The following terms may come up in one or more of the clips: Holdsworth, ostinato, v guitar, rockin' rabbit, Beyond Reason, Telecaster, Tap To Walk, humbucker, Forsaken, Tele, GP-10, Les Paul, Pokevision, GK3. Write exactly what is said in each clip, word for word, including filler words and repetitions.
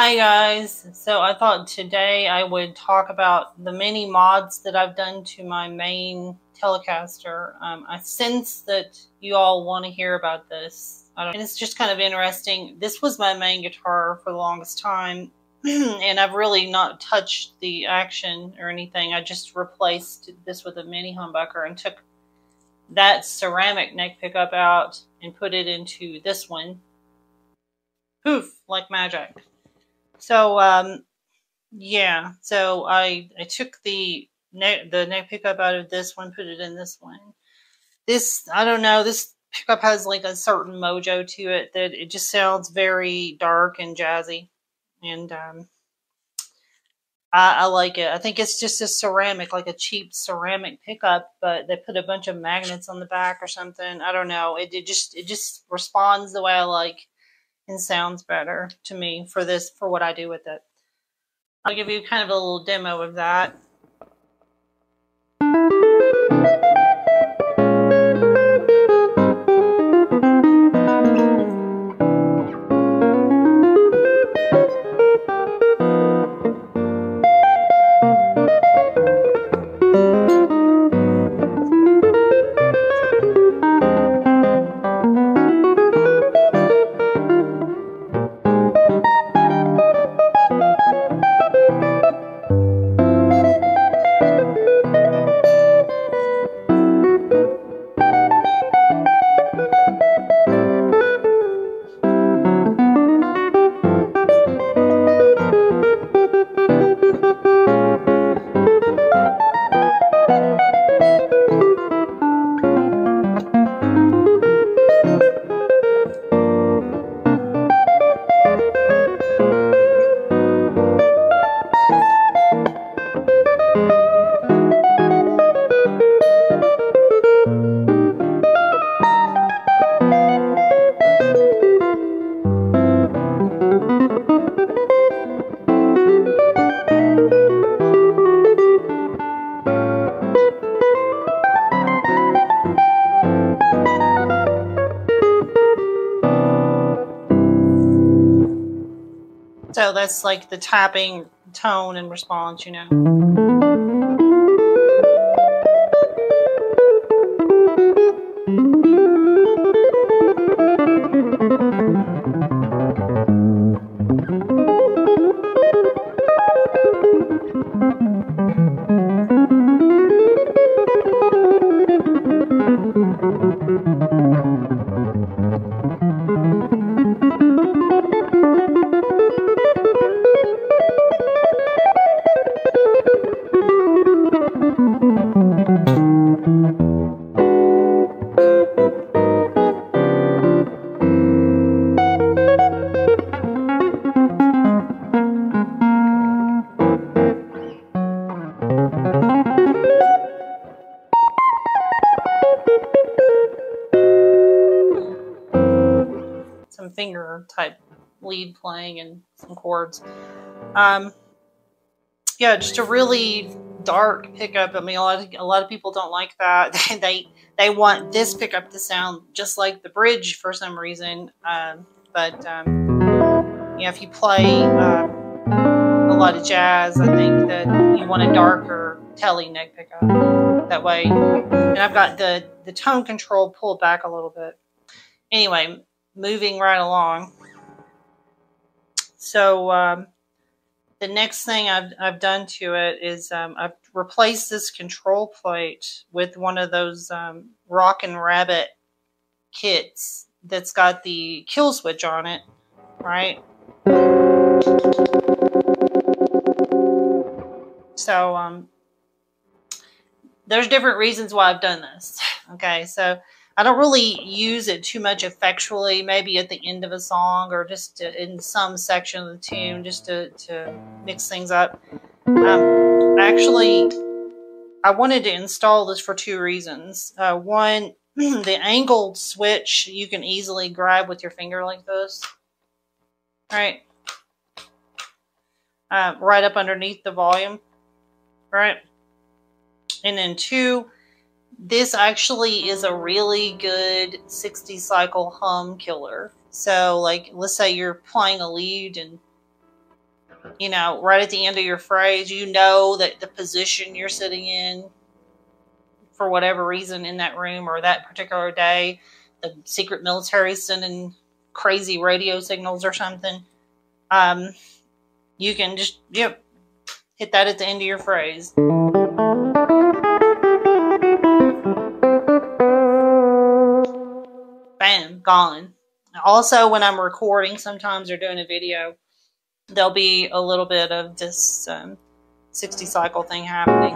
Hi guys, so I thought today I would talk about the many mods that I've done to my main Telecaster. Um, I sense that you all want to hear about this. I don't, and it's just kind of interesting. This was my main guitar for the longest time, and I've really not touched the action or anything. I just replaced this with a mini humbucker and took that ceramic neck pickup out and put it into this one. Poof, like magic. So, um, yeah, so I, I took the neck, the neck pickup out of this one, put it in this one. This, I don't know, this pickup has like a certain mojo to it that it just sounds very dark and jazzy. And, um, I, I like it. I think it's just a ceramic, like a cheap ceramic pickup, but they put a bunch of magnets on the back or something. I don't know. It, it just, it just responds the way I like. And sounds better to me for this, for what I do with it. I'll give you kind of a little demo of that. So that's like the tapping tone and response, you know. Finger type lead playing and some chords. Um, yeah, just a really dark pickup. I mean, a lot of, a lot of people don't like that. they they want this pickup to sound just like the bridge for some reason. Um, but um, yeah, if you play uh, a lot of jazz, I think that you want a darker Tele neck pickup that way. And I've got the the tone control pulled back a little bit. Anyway. Moving right along. So um, the next thing I've, I've done to it is um, I've replaced this control plate with one of those um, Rockin' Rabbit kits that's got the kill switch on it, right? So um, there's different reasons why I've done this. Okay, so I don't really use it too much effectually, maybe at the end of a song or just to, in some section of the tune, just to, to mix things up. Um, actually, I wanted to install this for two reasons. Uh, one, the angled switch you can easily grab with your finger like this, right? Uh, right up underneath the volume, right? And then two, this actually is a really good sixty cycle hum killer. So like, let's say you're playing a lead and you know, right at the end of your phrase, you know that the position you're sitting in for whatever reason in that room or that particular day, the secret military sending crazy radio signals or something, um, you can just, yep, hit that at the end of your phrase. Bam, gone. Also, when I'm recording sometimes or doing a video, there'll be a little bit of this um, sixty cycle thing happening.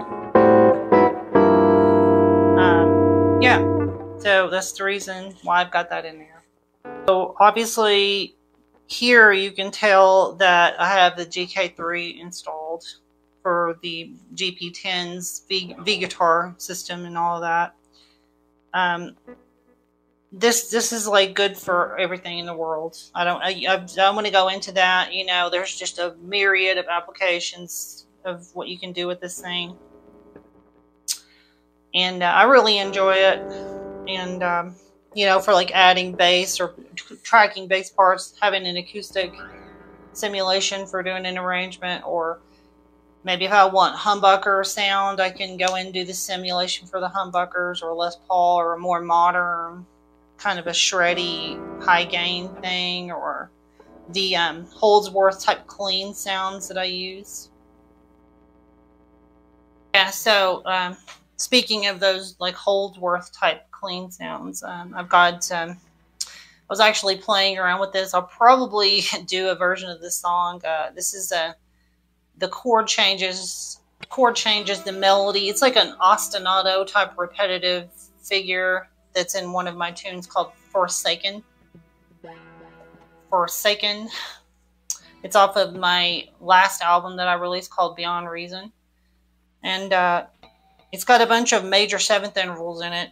Um, yeah, so that's the reason why I've got that in there. So obviously here you can tell that I have the G K three installed for the G P ten's V, V guitar system and all of that. Um, This this is like good for everything in the world. I don't I, I don't want to go into that. You know, there's just a myriad of applications of what you can do with this thing, and uh, I really enjoy it. And um, you know, for like adding bass or tracking bass parts, having an acoustic simulation for doing an arrangement, or maybe if I want humbucker sound, I can go and do the simulation for the humbuckers or Les Paul or a more modern kind of a shreddy high gain thing, or the um, Holdsworth type clean sounds that I use. Yeah, so um, speaking of those like Holdsworth type clean sounds, um, I've got, um, I was actually playing around with this. I'll probably do a version of this song. Uh, this is a, the chord changes, chord changes the melody. It's like an ostinato type repetitive figure that's in one of my tunes called Forsaken. Forsaken. It's off of my last album that I released called Beyond Reason. And uh, it's got a bunch of major seventh intervals in it.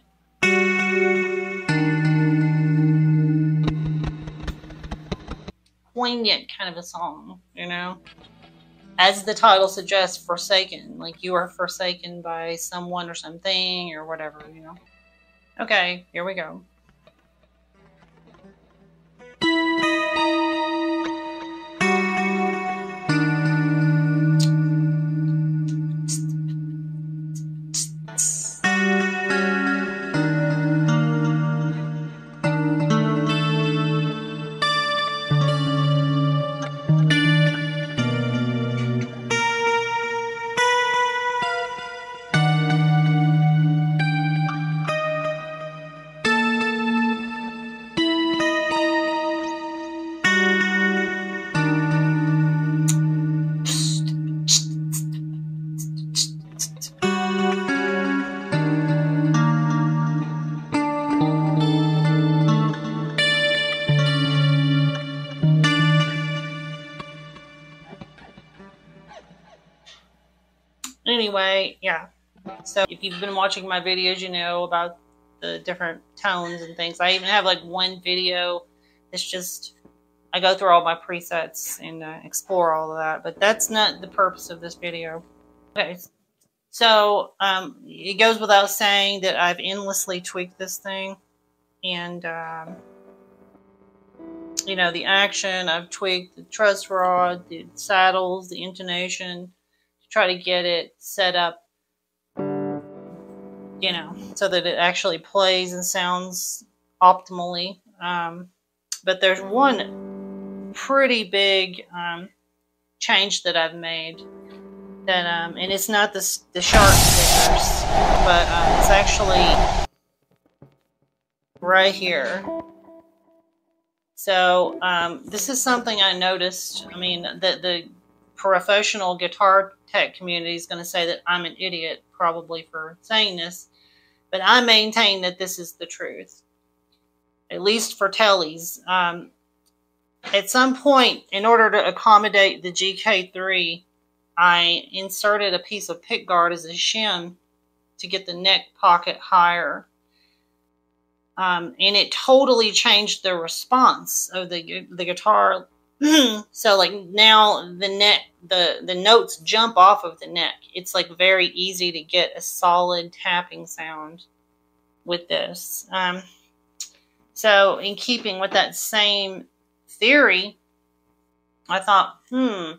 Poignant kind of a song, you know? As the title suggests, Forsaken. Like you are forsaken by someone or something or whatever, you know? Okay, here we go. Anyway, yeah, so if you've been watching my videos, you know about the different tones and things. I even have like one video that's just, I go through all my presets and uh, explore all of that, but that's not the purpose of this video. Okay, so um, it goes without saying that I've endlessly tweaked this thing, and um, you know, the action, I've tweaked the truss rod, the saddles, the intonation, try to get it set up, you know, so that it actually plays and sounds optimally. Um, but there's one pretty big um, change that I've made that, um, and it's not the, the sharp stickers, but um, it's actually right here. So um, this is something I noticed. I mean, the, the professional guitar tech community is going to say that I'm an idiot probably for saying this, but I maintain that this is the truth, at least for Tele's. Um, at some point, in order to accommodate the G K three, I inserted a piece of pickguard as a shim to get the neck pocket higher. Um, and it totally changed the response of the, the guitar. So like now the neck, the, the notes jump off of the neck. It's like very easy to get a solid tapping sound with this. Um, so in keeping with that same theory, I thought, hmm,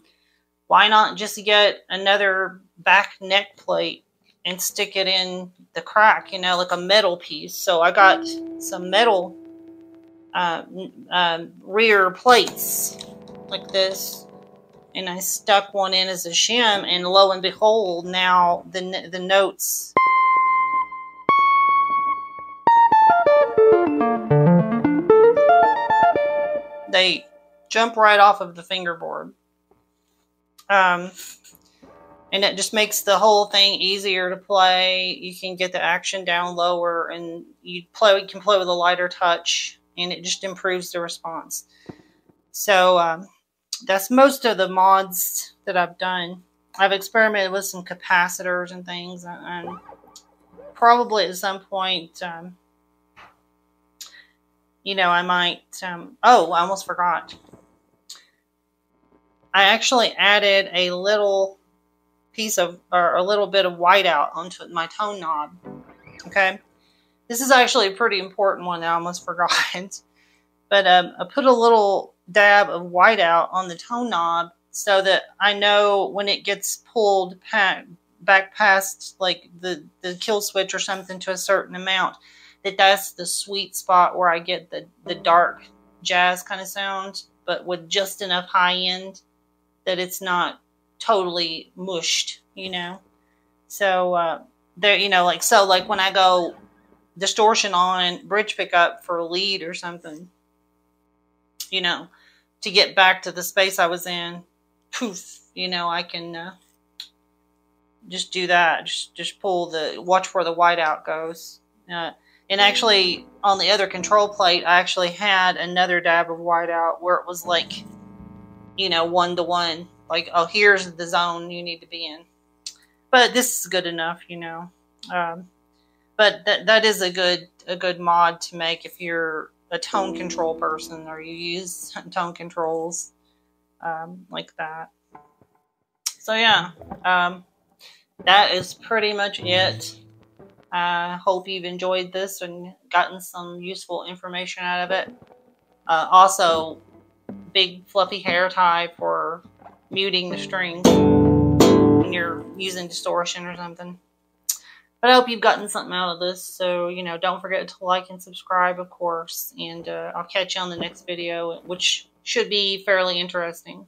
Why not just get another back neck plate and stick it in the crack, you know, like a metal piece? So I got some metal uh, uh, rear plates like this, and I stuck one in as a shim, and lo and behold, now the, the notes... they jump right off of the fingerboard. Um, and it just makes the whole thing easier to play. You can get the action down lower, and you play. You can play with a lighter touch, and it just improves the response. So um, that's most of the mods that I've done. I've experimented with some capacitors and things, and probably at some point... Um, You know, I might, um, oh, I almost forgot. I actually added a little piece of, or a little bit of whiteout onto my tone knob, okay? This is actually a pretty important one that I almost forgot. But um, I put a little dab of whiteout on the tone knob so that I know when it gets pulled back, back past, like, the, the kill switch or something to a certain amount, that that's the sweet spot where I get the, the dark jazz kind of sound, but with just enough high end that it's not totally mushed, you know? So, uh, there, you know, like, so like when I go distortion on bridge pickup for a lead or something, you know, to get back to the space I was in, poof, you know, I can, uh, just do that. Just, just pull the, watch where the whiteout goes. Uh, And actually, on the other control plate, I actually had another dab of whiteout where it was like, you know, one-to-one. Like, oh, here's the zone you need to be in. But this is good enough, you know. Um, but that that is a good a good mod to make if you're a tone control person or you use tone controls um, like that. So, yeah. Um, that is pretty much it. I uh, hope you've enjoyed this and gotten some useful information out of it. Uh, also, big fluffy hair tie for muting the strings when you're using distortion or something. But I hope you've gotten something out of this. So, you know, don't forget to like and subscribe, of course. And uh, I'll catch you on the next video, which should be fairly interesting.